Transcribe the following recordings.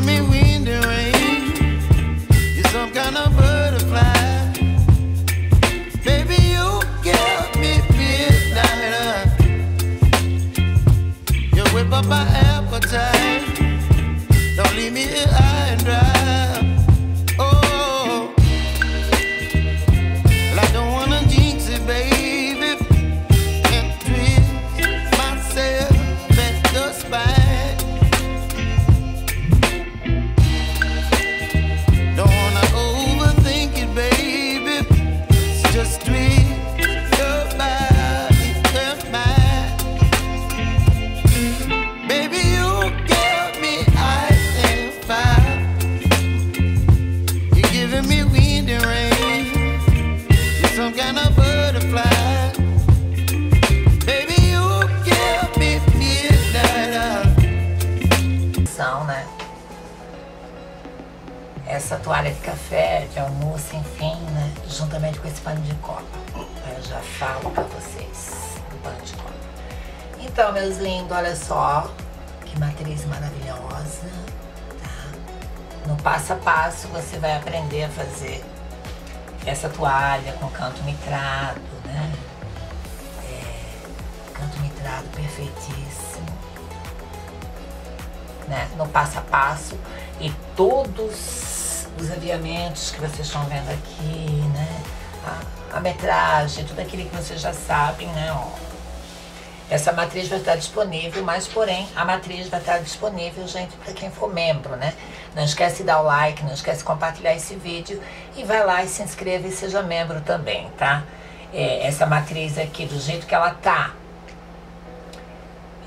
give me wind and rain. You're some kind of butterfly. Baby, you give me midnight. You whip up my appetite. Don't leave me here high and dry. Essa toalha de café, de almoço, enfim, né? Juntamente com esse pano de copa. Eu já falo pra vocês do pano de copa. Então, meus lindos, olha só que matriz maravilhosa, tá? No passo a passo você vai aprender a fazer essa toalha com canto mitrado, né? Canto mitrado perfeitíssimo, né? No passo a passo. E todos os aviamentos que vocês estão vendo aqui, né? A metragem, tudo aquilo que vocês já sabem, né? Ó, essa matriz vai estar disponível, mas porém a matriz vai estar disponível, gente, para quem for membro, né? Não esquece de dar o like, não esquece de compartilhar esse vídeo e vai lá e se inscreva e seja membro também, tá? Essa matriz aqui, do jeito que ela tá,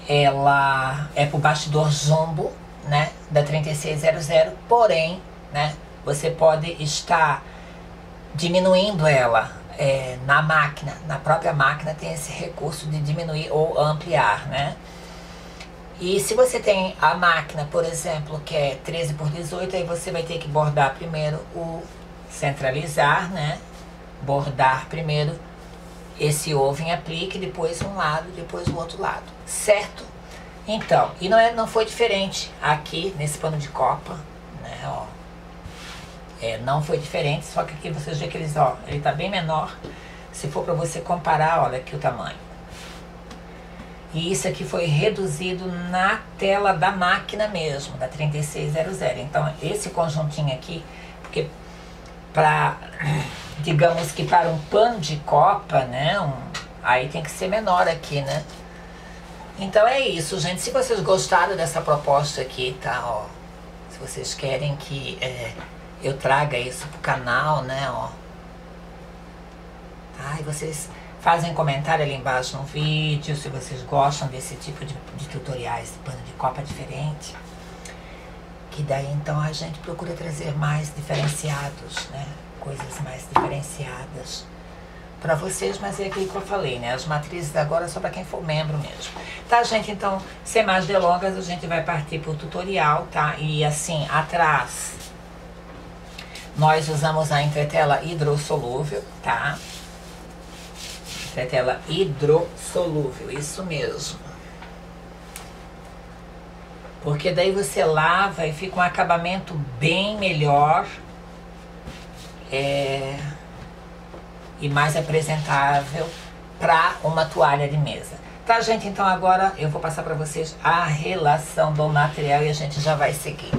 ela é pro bastidor jumbo, né, da 3600, porém, né, você pode estar diminuindo ela na máquina, na própria máquina tem esse recurso de diminuir ou ampliar, né? E se você tem a máquina, por exemplo, que é 13x18, aí você vai ter que bordar primeiro o centralizar, né? Bordar primeiro esse ovo em aplique, depois um lado, depois o outro lado, certo? Então, e não foi diferente aqui nesse pano de copa, né, ó. Não foi diferente, só que aqui vocês veem que eles, ó, ele tá bem menor. Se for pra você comparar, olha aqui o tamanho. E isso aqui foi reduzido na tela da máquina mesmo, da 3600. Então, esse conjuntinho aqui, porque pra, digamos que para um pano de copa, né, aí tem que ser menor aqui, né. Então é isso, gente. Se vocês gostaram dessa proposta aqui, tá, ó. Se vocês querem que eu traga isso pro canal, né, ó. Tá, e vocês fazem comentário ali embaixo no vídeo, se vocês gostam desse tipo de tutoriais, de pano de copa diferente. Que daí, então, a gente procura trazer mais diferenciados, né. Coisas mais diferenciadas pra vocês, mas é aquilo que eu falei, né? As matrizes agora é só pra quem for membro mesmo. Tá, gente? Então, sem mais delongas, a gente vai partir pro tutorial, tá? E assim, atrás, nós usamos a entretela hidrossolúvel, tá? Entretela hidrossolúvel, isso mesmo. Porque daí você lava e fica um acabamento bem melhor. E mais apresentável para uma toalha de mesa. Tá, gente? Então agora eu vou passar para vocês a relação do material e a gente já vai seguir.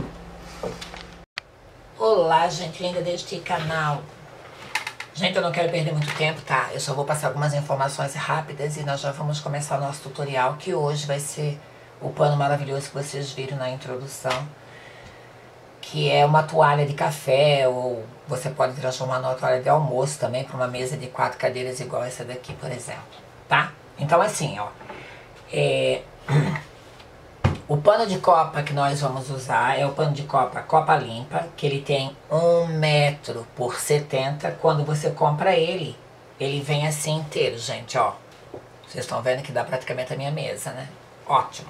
Olá, gente linda deste canal. Gente, eu não quero perder muito tempo, tá? Eu só vou passar algumas informações rápidas e nós já vamos começar o nosso tutorial, que hoje vai ser o pano maravilhoso que vocês viram na introdução, que é uma toalha de café, ou você pode transformar numa toalha de almoço também, para uma mesa de 4 cadeiras igual essa daqui, por exemplo, tá? Então assim, ó, o pano de copa que nós vamos usar é o pano de copa Copa Limpa, que ele tem 1 metro por 70. Quando você compra ele, ele vem assim inteiro, gente, ó. Vocês estão vendo que dá praticamente a minha mesa, né? Ótimo!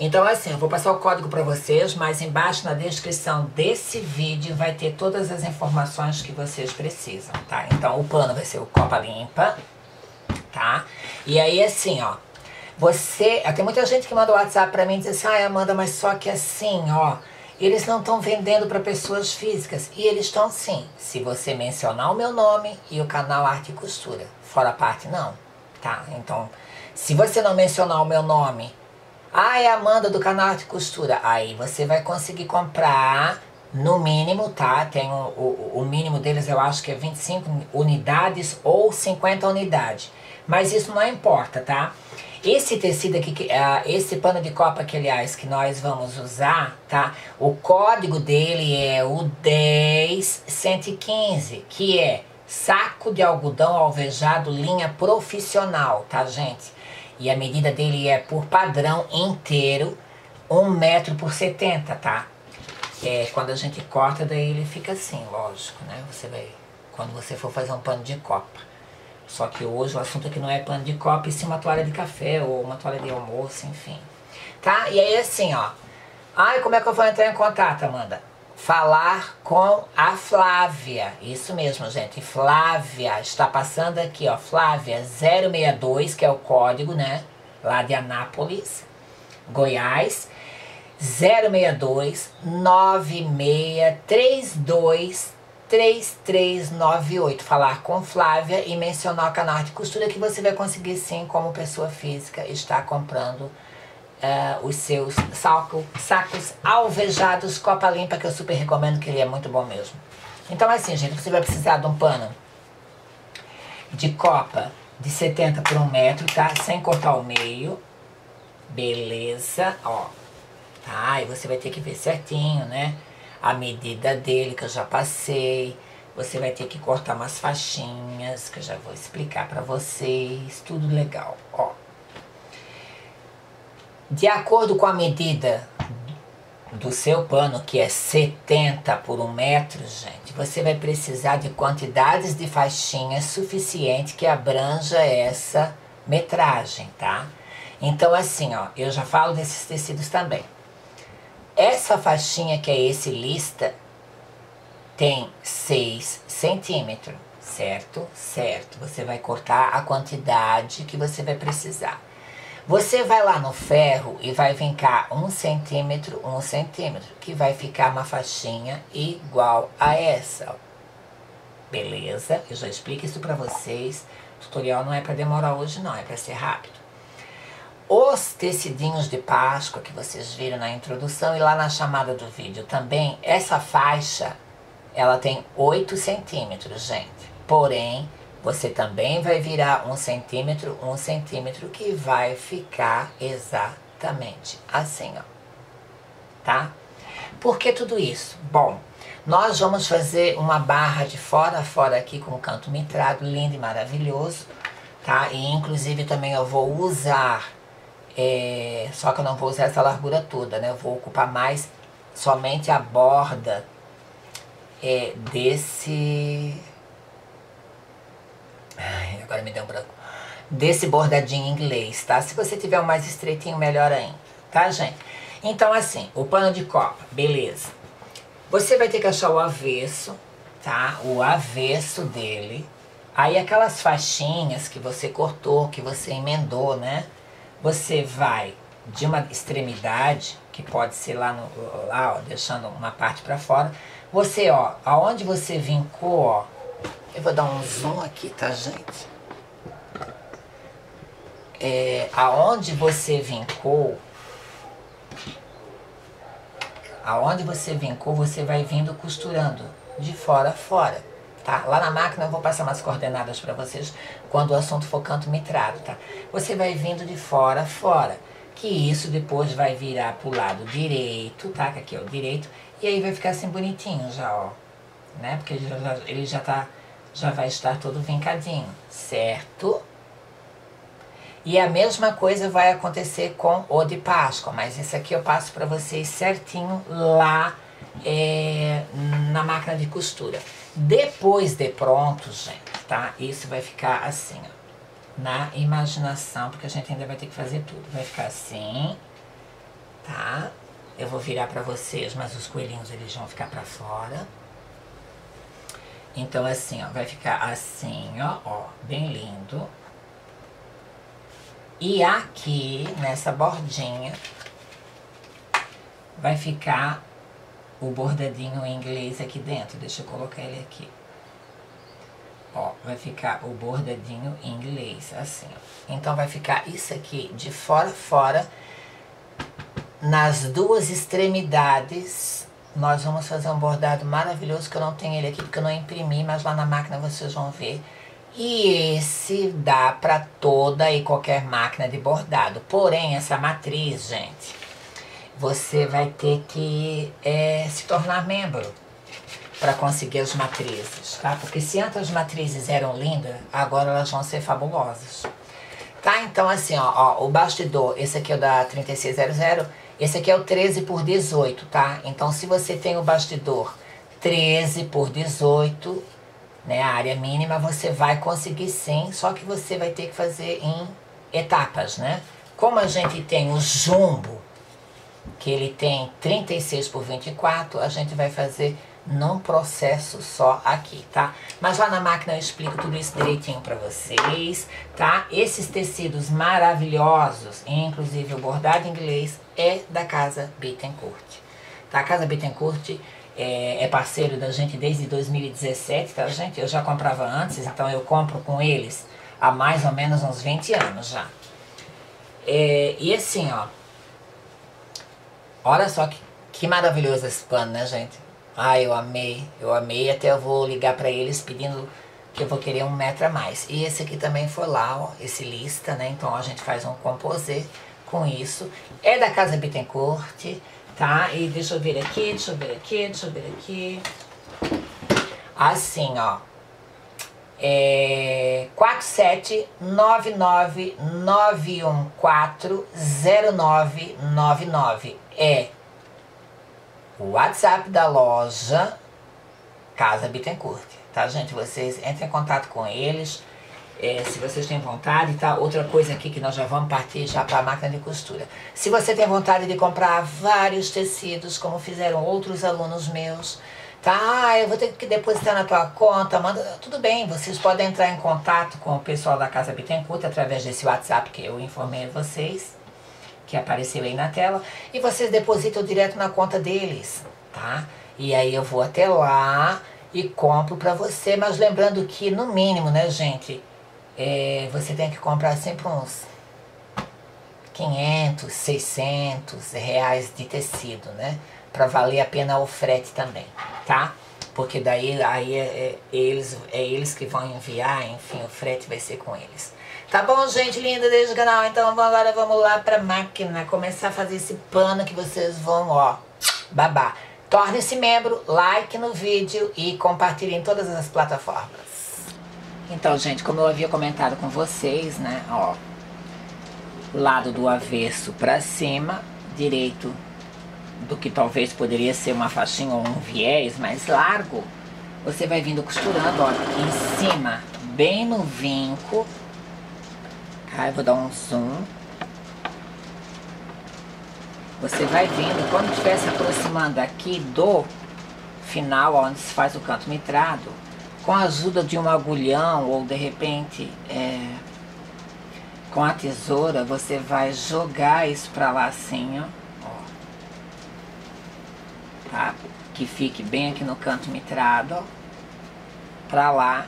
Então assim, eu vou passar o código para vocês, mas embaixo na descrição desse vídeo vai ter todas as informações que vocês precisam, tá? Então o pano vai ser o Copa Limpa, tá? E aí assim, ó, tem muita gente que manda o WhatsApp para mim e diz assim, ah, Amanda, mas só que assim, ó, Eles não estão vendendo para pessoas físicas, e eles estão sim, se você mencionar o meu nome e o canal Arte e Costura. Fora a parte não, tá? Então, se você não mencionar o meu nome, ah, é a Amanda do canal Arte e Costura, aí você vai conseguir comprar no mínimo, tá? Tem o mínimo deles, eu acho que é 25 unidades ou 50 unidades. Mas isso não importa, tá? Esse tecido aqui, esse pano de copa que, aliás, que nós vamos usar, tá? O código dele é o 10115, que é saco de algodão alvejado linha profissional, tá, gente? E a medida dele é, por padrão inteiro, 1 metro por 70, tá? É, quando a gente corta, daí ele fica assim, lógico, né? Você vai, quando você for fazer um pano de copa. Só que hoje o assunto aqui não é pano de copa, e sim uma toalha de café ou uma toalha de almoço, enfim. Tá? E aí assim, ó. Ai, como é que eu vou entrar em contato, Amanda? Falar com a Flávia. Isso mesmo, gente. Flávia está passando aqui, ó. Flávia 062, que é o código, né? Lá de Anápolis, Goiás. 062 9632 3398. Falar com Flávia e mencionar o canal Arte e Costura, que você vai conseguir sim, como pessoa física, estar comprando os seus sacos alvejados Copa Limpa, que eu super recomendo, que ele é muito bom mesmo. Então assim, gente, você vai precisar de um pano de copa de 70 por 1 metro, tá? Sem cortar o meio. Beleza, ó. Tá, e você vai ter que ver certinho, né? A medida dele, que eu já passei. Você vai ter que cortar umas faixinhas, que eu já vou explicar pra vocês. Tudo legal, ó. De acordo com a medida do seu pano, que é 70 por 1 metro, gente, você vai precisar de quantidades de faixinhas suficiente que abranja essa metragem, tá? Então, assim, ó, eu já falo desses tecidos também. Essa faixinha, que é esse lista, tem 6 centímetros, certo? Certo. Você vai cortar a quantidade que você vai precisar. Você vai lá no ferro e vai vincar 1 centímetro, 1 centímetro, que vai ficar uma faixinha igual a essa. Beleza? Eu já explico isso pra vocês. O tutorial não é pra demorar hoje, não. É pra ser rápido. Os tecidinhos de Páscoa que vocês viram na introdução e lá na chamada do vídeo também, essa faixa, ela tem 8 centímetros, gente. Porém, você também vai virar 1 centímetro, 1 centímetro, que vai ficar exatamente assim, ó. Tá? Por que tudo isso? Bom, nós vamos fazer uma barra de fora a fora aqui com o canto mitrado, lindo e maravilhoso, tá? E inclusive também eu vou usar... É, só que eu não vou usar essa largura toda, né? Eu vou ocupar mais somente a borda desse... Ai, agora me deu um branco. Desse bordadinho inglês, tá? Se você tiver um mais estreitinho, melhor ainda, tá, gente? Então, assim, o pano de copa, beleza. Você vai ter que achar o avesso, tá? O avesso dele. Aí aquelas faixinhas que você cortou, que você emendou, né? Você vai de uma extremidade, que pode ser lá, ó, deixando uma parte pra fora. Você, ó, aonde você vincou, ó. Eu vou dar um zoom aqui, tá, gente? É, aonde você vincou... Aonde você vincou, você vai vindo costurando de fora a fora, tá? Lá na máquina eu vou passar umas coordenadas pra vocês quando o assunto for canto mitrado, tá? Você vai vindo de fora a fora, que isso depois vai virar pro lado direito, tá? Que aqui é o direito, e aí vai ficar assim bonitinho já, ó, né? Porque ele já vai estar todo vincadinho, certo? E a mesma coisa vai acontecer com o de Páscoa, mas esse aqui eu passo pra vocês certinho lá na máquina de costura. Depois de pronto, gente, tá? Isso vai ficar assim, ó, na imaginação, porque a gente ainda vai ter que fazer tudo. Vai ficar assim, tá? Eu vou virar pra vocês, mas os coelhinhos, eles vão ficar pra fora. Então, assim, ó, vai ficar assim, ó, ó, bem lindo. E aqui, nessa bordinha, vai ficar o bordadinho em inglês aqui dentro. Deixa eu colocar ele aqui. Ó, vai ficar o bordadinho em inglês, assim, ó. Então, vai ficar isso aqui de fora a fora. Nas duas extremidades, nós vamos fazer um bordado maravilhoso, que eu não tenho ele aqui, porque eu não imprimi, mas lá na máquina vocês vão ver. E esse dá pra toda e qualquer máquina de bordado. Porém, essa matriz, gente, você vai ter que se tornar membro para conseguir as matrizes, tá? Porque se antes as matrizes eram lindas, agora elas vão ser fabulosas. Tá? Então, assim, ó, o bastidor, esse aqui é o da 3600, esse aqui é o 13x18, tá? Então, se você tem o bastidor 13x18, né, a área mínima, você vai conseguir sim, só que você vai ter que fazer em etapas, né? Como a gente tem o jumbo, que ele tem 36x24, a gente vai fazer num processo só aqui, tá? Mas lá na máquina eu explico tudo isso direitinho pra vocês, tá? Esses tecidos maravilhosos, inclusive o bordado inglês, é da Casa Bittencourt, tá? A Casa Bittencourt é parceiro da gente desde 2017, tá, gente? Eu já comprava antes, então eu compro com eles há mais ou menos uns 20 anos já. E assim, ó, olha só que maravilhoso esse pano, né, gente? Ah, eu amei, até eu vou ligar pra eles pedindo que eu vou querer um metro a mais. E esse aqui também foi lá, ó, esse lista, né, então a gente faz um composê com isso. É da Casa Bittencourt, tá, e deixa eu ver aqui, deixa eu ver aqui, deixa eu ver aqui. Assim, ó, é 47999140999, é o WhatsApp da loja Casa Bittencourt, tá, gente? Vocês entrem em contato com eles, se vocês têm vontade, tá? Outra coisa aqui que nós já vamos partir já para a máquina de costura. Se você tem vontade de comprar vários tecidos, como fizeram outros alunos meus, tá? Ah, eu vou ter que depositar na tua conta, manda... Tudo bem, vocês podem entrar em contato com o pessoal da Casa Bittencourt através desse WhatsApp que eu informei a vocês, que apareceu aí na tela, e vocês depositam direto na conta deles, tá? E aí eu vou até lá e compro pra você, mas lembrando que, no mínimo, né, gente, você tem que comprar sempre uns 500, 600 reais de tecido, né? Pra valer a pena o frete também, tá? Porque daí aí é eles que vão enviar, enfim, o frete vai ser com eles. Tá bom, gente linda desde o canal? Então agora vamos lá pra máquina, começar a fazer esse pano que vocês vão, ó, babar. Torne-se membro, like no vídeo e compartilhe em todas as plataformas. Então, gente, como eu havia comentado com vocês, né, ó, lado do avesso pra cima, direito do que talvez poderia ser uma faixinha ou um viés mais largo, você vai vindo costurando, ó, em cima, bem no vinco. Aí eu vou dar um zoom. Você vai vindo, quando estiver se aproximando aqui do final, onde se faz o canto mitrado, com a ajuda de um agulhão ou de repente com a tesoura, você vai jogar isso pra lá assim, ó. Tá? Que fique bem aqui no canto mitrado, ó. Pra lá.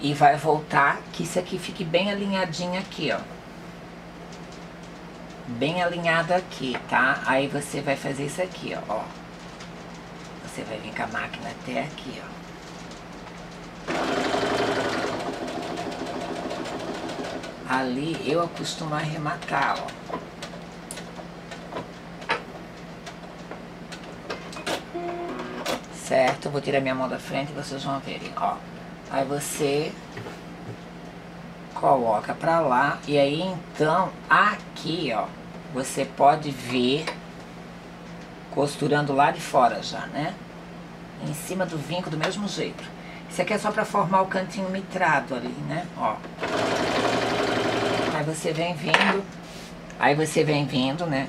E vai voltar, que isso aqui fique bem alinhadinho aqui, ó. Bem alinhado aqui, tá? Aí você vai fazer isso aqui, ó. Você vai vir com a máquina até aqui, ó. Ali eu acostumo arrematar, ó. Certo? Eu vou tirar minha mão da frente e vocês vão verem, ó. Aí você coloca pra lá, e aí então aqui, ó, você pode vir costurando lá de fora já, né? Em cima do vinco do mesmo jeito. Isso aqui é só pra formar o cantinho mitrado ali, né? Ó. Aí você vem vindo, né?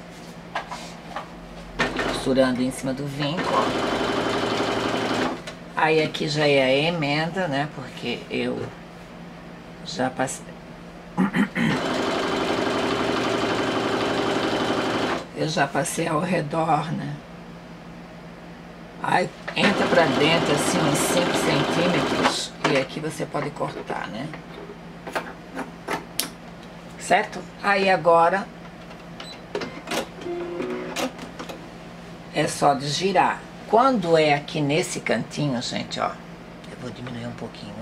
Costurando em cima do vinco, ó. Aí aqui já é a emenda, né, porque eu já passei... Eu já passei ao redor, né, Aí entra pra dentro assim uns 5 centímetros e aqui você pode cortar, né? Certo? Aí agora é só girar. Quando é aqui nesse cantinho, gente, ó, eu vou diminuir um pouquinho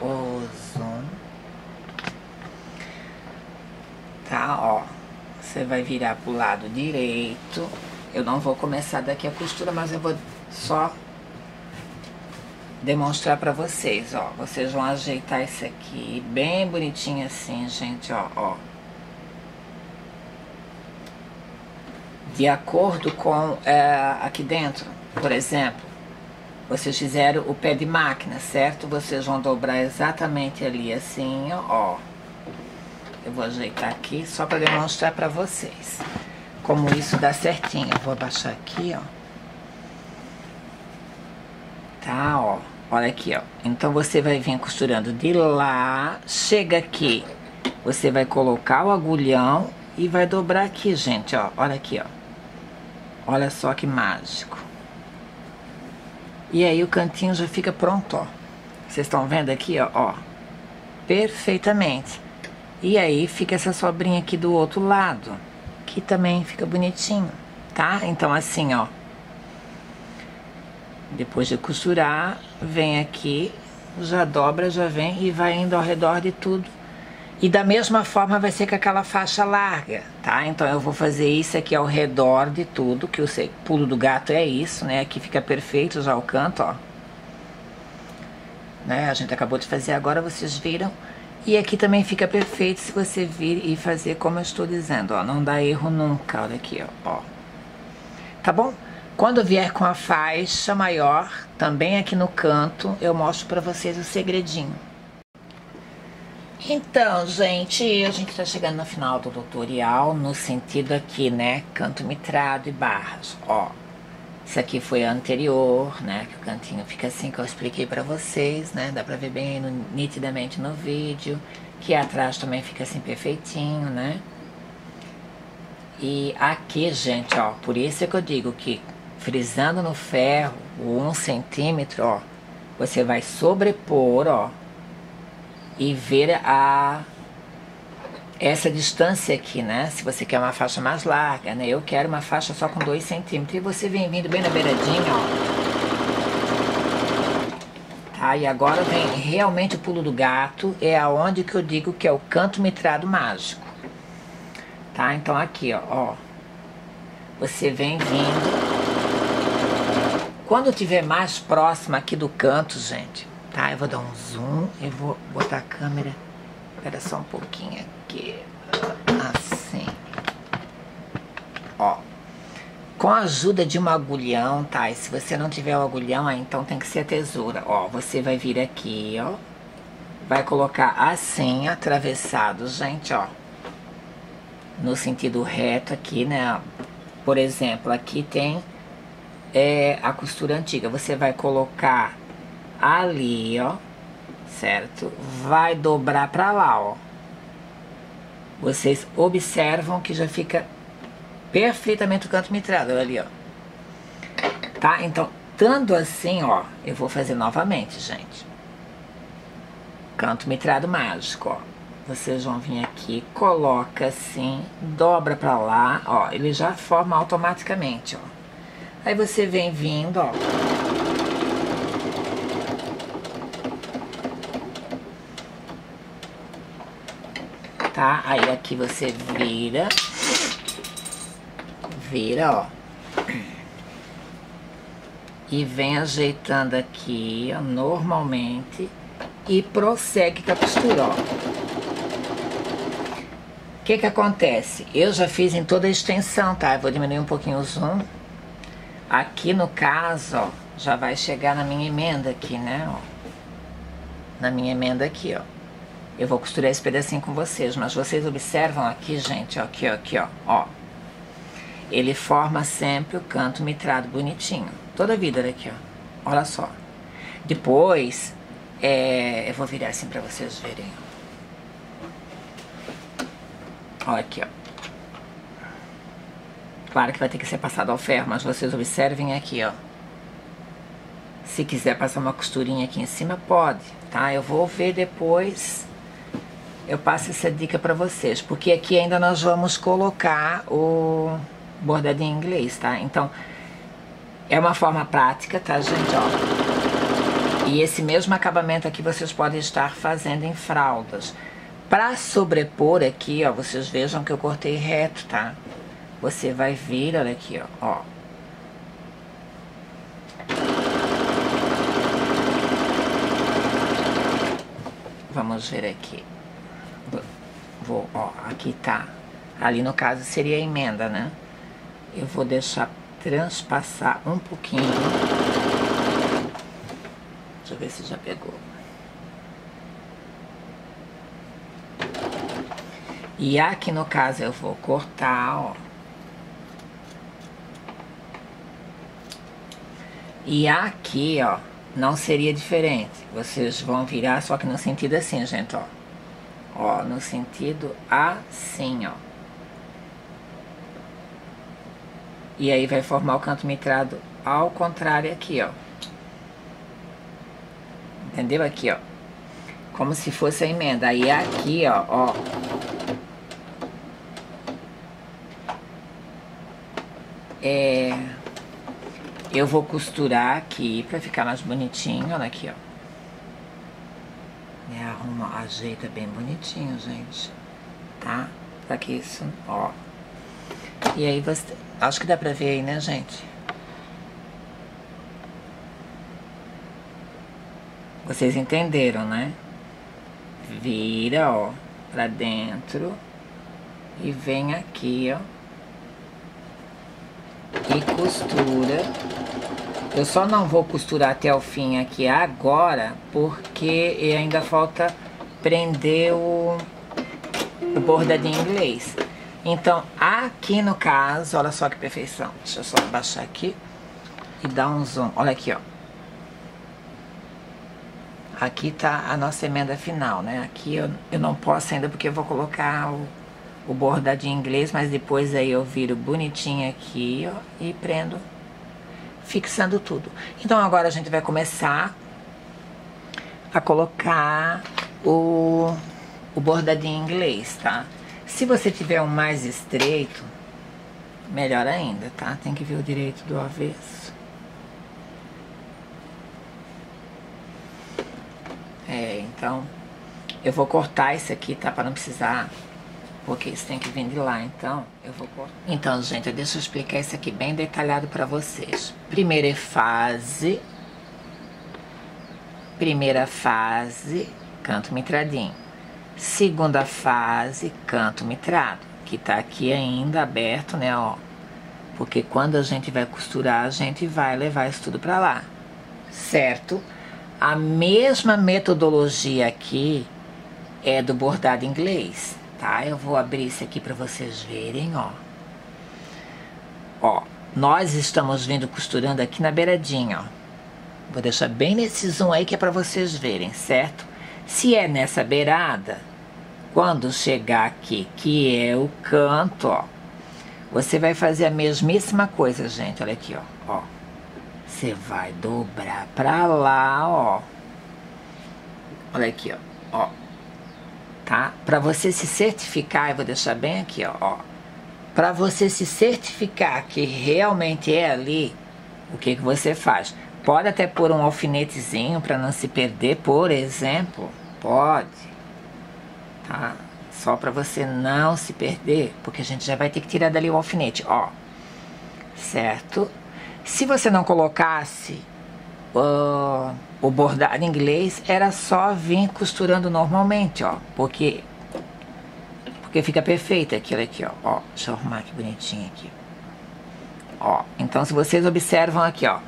o zoom. Tá, ó, você vai virar pro lado direito. Eu não vou começar daqui a costura, mas eu vou só demonstrar pra vocês, ó. Vocês vão ajeitar isso aqui bem bonitinho assim, gente, ó, ó. De acordo com aqui dentro, por exemplo, vocês fizeram o pé de máquina, certo? Vocês vão dobrar exatamente ali assim, ó. Eu vou ajeitar aqui só pra demonstrar pra vocês como isso dá certinho. Eu vou abaixar aqui, ó. Tá, ó. Olha aqui, ó. Então, você vai vir costurando de lá. Chega aqui. Você vai colocar o agulhão e vai dobrar aqui, gente, ó. Olha aqui, ó. Olha só que mágico. E aí, o cantinho já fica pronto, ó. Vocês estão vendo aqui, ó, ó. Perfeitamente. E aí, fica essa sobrinha aqui do outro lado. Que também fica bonitinho, tá? Então, assim, ó. Depois de costurar, vem aqui, já dobra, já vem e vai indo ao redor de tudo. E da mesma forma vai ser com aquela faixa larga, tá? Então eu vou fazer isso aqui ao redor de tudo, que o pulo do gato é isso, né? Aqui fica perfeito já o canto, ó. Né? A gente acabou de fazer agora, vocês viram. E aqui também fica perfeito se você vir e fazer como eu estou dizendo, ó. Não dá erro nunca, olha aqui, ó. Tá bom? Quando vier com a faixa maior, também aqui no canto, eu mostro pra vocês o segredinho. Então, gente, a gente tá chegando no final do tutorial, no sentido aqui, né, canto mitrado e barras, ó. Isso aqui foi a anterior, né, que o cantinho fica assim que eu expliquei pra vocês, né, dá pra ver bem nitidamente no vídeo. Que atrás também fica assim perfeitinho, né. E aqui, gente, ó, por isso é que eu digo que frisando no ferro, o 1 centímetro, ó, você vai sobrepor, ó, e ver essa distância aqui, né? Se você quer uma faixa mais larga, né? Eu quero uma faixa só com 2 centímetros. E você vem vindo bem na beiradinha, ó. Tá, e agora vem realmente o pulo do gato, é aonde que eu digo que é o canto mitrado mágico. Tá, então aqui, ó, ó. Você vem vindo. Quando tiver mais próximo aqui do canto, gente, tá? Eu vou dar um zoom, eu vou botar a câmera. Espera só um pouquinho aqui. Assim. Ó. Com a ajuda de um agulhão, tá? E se você não tiver o agulhão, aí então tem que ser a tesoura. Ó, você vai vir aqui, ó. Vai colocar assim, atravessado, gente, ó. No sentido reto aqui, né? Por exemplo, aqui tem a costura antiga. Você vai colocar ali, ó, certo? Vai dobrar pra lá, ó. Vocês observam que já fica perfeitamente o canto mitrado ali, ó. Tá? Então, tanto assim, ó, eu vou fazer novamente, gente. Canto mitrado mágico, ó. Vocês vão vir aqui, coloca assim, dobra pra lá, ó. Ele já forma automaticamente, ó. Aí você vem vindo, ó. Tá? Aí aqui você vira. Vira, ó. E vem ajeitando aqui, ó, normalmente. E prossegue com a costura, ó. O que que acontece? Eu já fiz em toda a extensão, tá? Eu vou diminuir um pouquinho o zoom. Aqui no caso, ó, já vai chegar na minha emenda aqui, né? Ó. Na minha emenda aqui, ó. Eu vou costurar esse pedacinho com vocês, mas vocês observam aqui, gente, ó, aqui, ó, aqui, ó, ó. Ele forma sempre o canto mitrado bonitinho. Toda a vida daqui, ó. Olha só. Depois, eu vou virar assim pra vocês verem, ó. Olha aqui, ó. Claro que vai ter que ser passado ao ferro, mas vocês observem aqui, ó. Se quiser passar uma costurinha aqui em cima, pode, tá? Eu vou ver depois, eu passo essa dica pra vocês, porque aqui ainda nós vamos colocar o bordadinho em inglês, tá? Então, é uma forma prática, tá, gente? Ó. E esse mesmo acabamento aqui vocês podem estar fazendo em fraldas. Pra sobrepor aqui, ó, vocês vejam que eu cortei reto, tá? Você vai vir, olha aqui, ó. Vamos ver aqui. Vou, ó, aqui tá. Ali no caso seria a emenda, né? Eu vou deixar transpassar um pouquinho. Deixa eu ver se já pegou. E aqui no caso eu vou cortar, ó. E aqui, ó, não seria diferente. Vocês vão virar, só que no sentido assim, gente, ó. Ó, no sentido assim, ó. E aí vai formar o canto mitrado ao contrário aqui, ó. Entendeu? Aqui, ó. Como se fosse a emenda. Aí aqui, ó, ó. É... eu vou costurar aqui pra ficar mais bonitinho, olha aqui, ó. E arruma, ajeita bem bonitinho, gente. Tá? Pra que isso, ó. E aí você... acho que dá pra ver aí, né, gente? Vocês entenderam, né? Vira, ó, pra dentro. E vem aqui, ó. E costura. Eu só não vou costurar até o fim aqui agora, porque ainda falta prender o bordadinho inglês. Então, aqui no caso, olha só que perfeição. Deixa eu só baixar aqui e dar um zoom. Olha aqui, ó. Aqui tá a nossa emenda final, né? Aqui eu não posso ainda porque eu vou colocar o bordadinho em inglês, mas depois aí eu viro bonitinho aqui, ó, e prendo, fixando tudo. Então, agora a gente vai começar a colocar o bordadinho em inglês, tá? Se você tiver um mais estreito, melhor ainda, tá? Tem que ver o direito do avesso. É, então, eu vou cortar isso aqui, tá? Pra não precisar, porque isso tem que vir de lá, então, eu vou cortar. Então, gente, deixa eu explicar isso aqui bem detalhado pra vocês. Primeira fase, canto mitradinho. Segunda fase, canto mitrado, que tá aqui ainda aberto, né, ó. Porque quando a gente vai costurar, a gente vai levar isso tudo pra lá, certo? A mesma metodologia aqui é do bordado inglês, tá? Eu vou abrir isso aqui pra vocês verem, ó. Ó, nós estamos vindo costurando aqui na beiradinha, ó. Vou deixar bem nesse zoom aí que é pra vocês verem, certo? Se é nessa beirada, quando chegar aqui, que é o canto, ó, você vai fazer a mesmíssima coisa, gente, olha aqui, ó, ó. Você vai dobrar pra lá, ó. Olha aqui, ó, ó. Tá? Pra você se certificar, eu vou deixar bem aqui, ó, ó. Pra você se certificar que realmente é ali, o que que você faz? Pode até pôr um alfinetezinho para não se perder, por exemplo. Pode. Tá? Só para você não se perder, porque a gente já vai ter que tirar dali o alfinete, ó. Certo? Se você não colocasse o bordado inglês, era só vir costurando normalmente, ó. Porque fica perfeito aquilo aqui, ó. Ó, deixa eu arrumar aqui bonitinho aqui. Ó, então se vocês observam aqui, ó.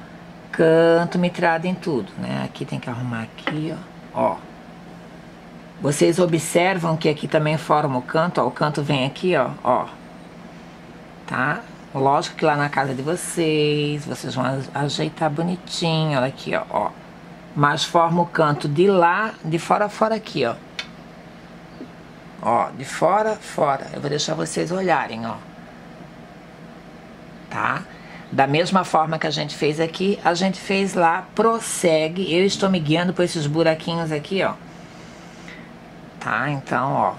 Canto mitrado em tudo, né? Aqui tem que arrumar aqui, ó. Ó. Vocês observam que aqui também forma o canto, ó. O canto vem aqui, ó, ó. Tá? Lógico que lá na casa de vocês, vocês vão ajeitar bonitinho, olha aqui, ó, ó. Mas forma o canto de lá, de fora a fora aqui, ó. Ó, de fora a fora. Eu vou deixar vocês olharem, ó. Tá? Da mesma forma que a gente fez aqui, a gente fez lá, prossegue. Eu estou me guiando por esses buraquinhos aqui, ó. Tá, então, ó.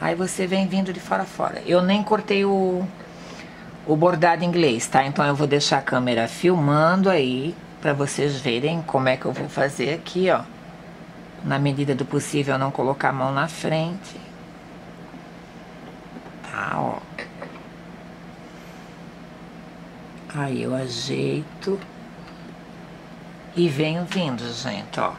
Aí você vem vindo de fora a fora. Eu nem cortei o bordado inglês, tá? Então eu vou deixar a câmera filmando aí, pra vocês verem como é que eu vou fazer aqui, ó. Na medida do possível, não colocar a mão na frente. Tá, ó. Aí eu ajeito e venho vindo, gente, ó.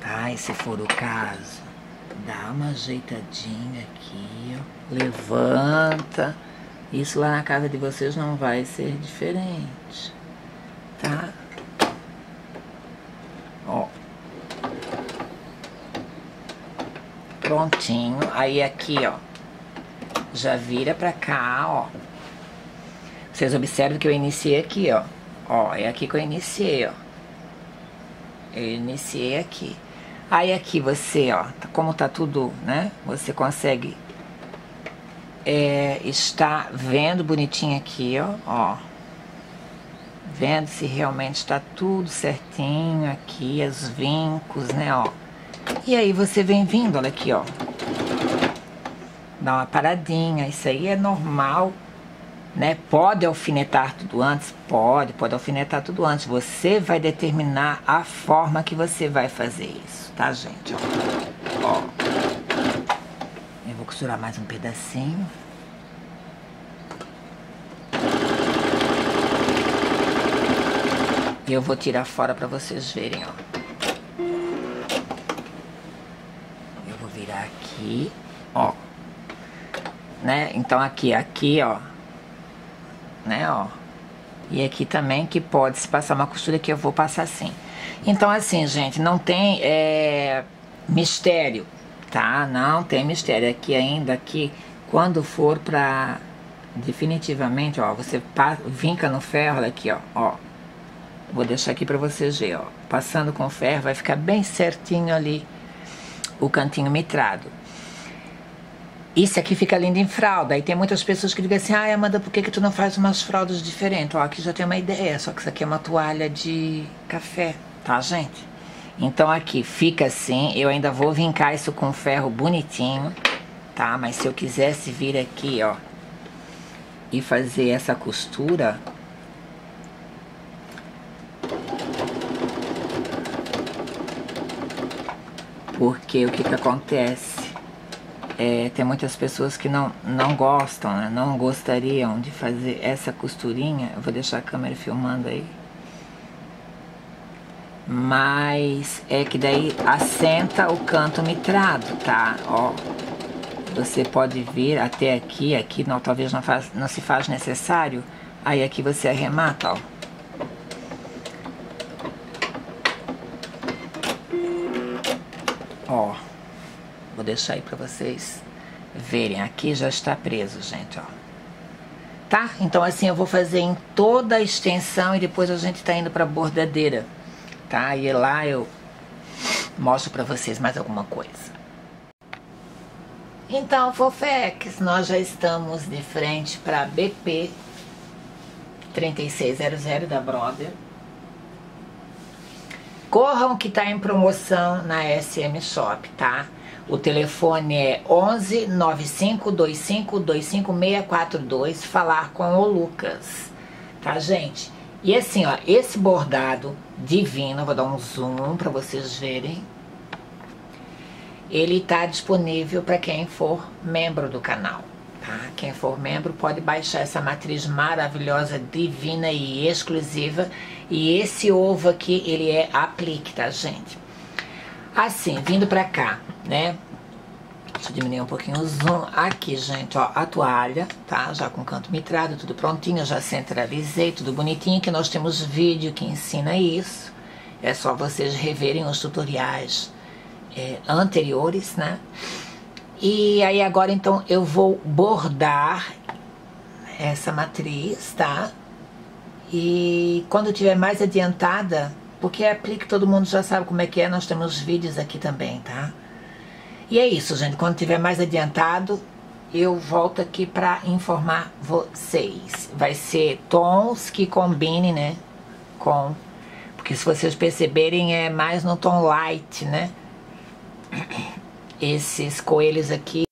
Tá, e se for o caso, dá uma ajeitadinha aqui, ó. Levanta. Isso lá na casa de vocês não vai ser diferente, tá? Ó. Prontinho. Aí aqui, ó, já vira pra cá, ó. Vocês observam que eu iniciei aqui, ó. Ó, é aqui que eu iniciei, ó. Eu iniciei aqui. Aí aqui você, ó, como tá tudo, né? Você consegue estar vendo bonitinho aqui, ó, ó. Vendo se realmente está tudo certinho aqui, os vincos, né, ó. E aí você vem vindo, olha aqui, ó. Dá uma paradinha, isso aí é normal, né? Pode alfinetar tudo antes? Pode alfinetar tudo antes. Você vai determinar a forma que você vai fazer isso, tá, gente? Ó. Ó. Eu vou costurar mais um pedacinho. E eu vou tirar fora pra vocês verem, ó. Virar aqui, ó, né? Então aqui, ó, né, ó, e aqui também que pode se passar uma costura que eu vou passar assim. Então assim, gente, não tem mistério, tá? Não tem mistério aqui ainda, aqui, quando for pra definitivamente, ó, você vinca no ferro aqui, ó, ó. Vou deixar aqui pra vocês verem, ó, passando com o ferro vai ficar bem certinho ali. O cantinho mitrado. Isso aqui fica lindo em fralda. E tem muitas pessoas que dizem assim, ai, Amanda, por que tu não faz umas fraldas diferentes? Ó, aqui já tem uma ideia, só que isso aqui é uma toalha de café, tá, gente? Então aqui fica assim, eu ainda vou vincar isso com ferro bonitinho, tá? Mas se eu quisesse vir aqui, ó, e fazer essa costura... Porque o que que acontece? Tem muitas pessoas que não gostam, né? Não gostariam de fazer essa costurinha. Eu vou deixar a câmera filmando aí. Mas é que daí assenta o canto mitrado, tá? Ó, você pode vir até aqui, aqui não, talvez não se faz necessário. Aí aqui você arremata, ó. Ó, vou deixar aí pra vocês verem. Aqui já está preso, gente, ó. Tá? Então assim eu vou fazer em toda a extensão e depois a gente tá indo pra bordadeira, tá? E lá eu mostro pra vocês mais alguma coisa. Então, Fofex, nós já estamos de frente pra BP 3600 da Brother. Corram que tá em promoção na SM Shop, tá? O telefone é 11 9525 25642, falar com o Lucas, tá, gente? E assim, ó, esse bordado divino, vou dar um zoom pra vocês verem. Ele tá disponível pra quem for membro do canal, tá? Quem for membro pode baixar essa matriz maravilhosa, divina e exclusiva. E esse ovo aqui, ele é aplique, tá, gente? Assim, vindo pra cá, né? Deixa eu diminuir um pouquinho o zoom. Aqui, gente, ó, a toalha, tá? Já com canto mitrado, tudo prontinho, já centralizei, tudo bonitinho. Que nós temos vídeo que ensina isso. É só vocês reverem os tutoriais anteriores, né? E aí agora, então, eu vou bordar essa matriz, tá? E quando eu tiver mais adiantada, porque é aplique, todo mundo já sabe como é que é, nós temos vídeos aqui também, tá? E é isso, gente. Quando tiver mais adiantado, eu volto aqui pra informar vocês. Vai ser tons que combinem, né? Com... Porque se vocês perceberem, é mais no tom light, né? Esses coelhos aqui.